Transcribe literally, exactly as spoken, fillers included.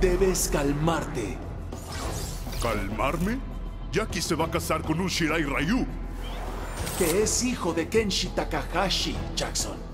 Debes calmarte. ¿Calmarme? Jackie se va a casar con un Shirai Ryu. Que es hijo de Kenshi Takahashi, Jackson.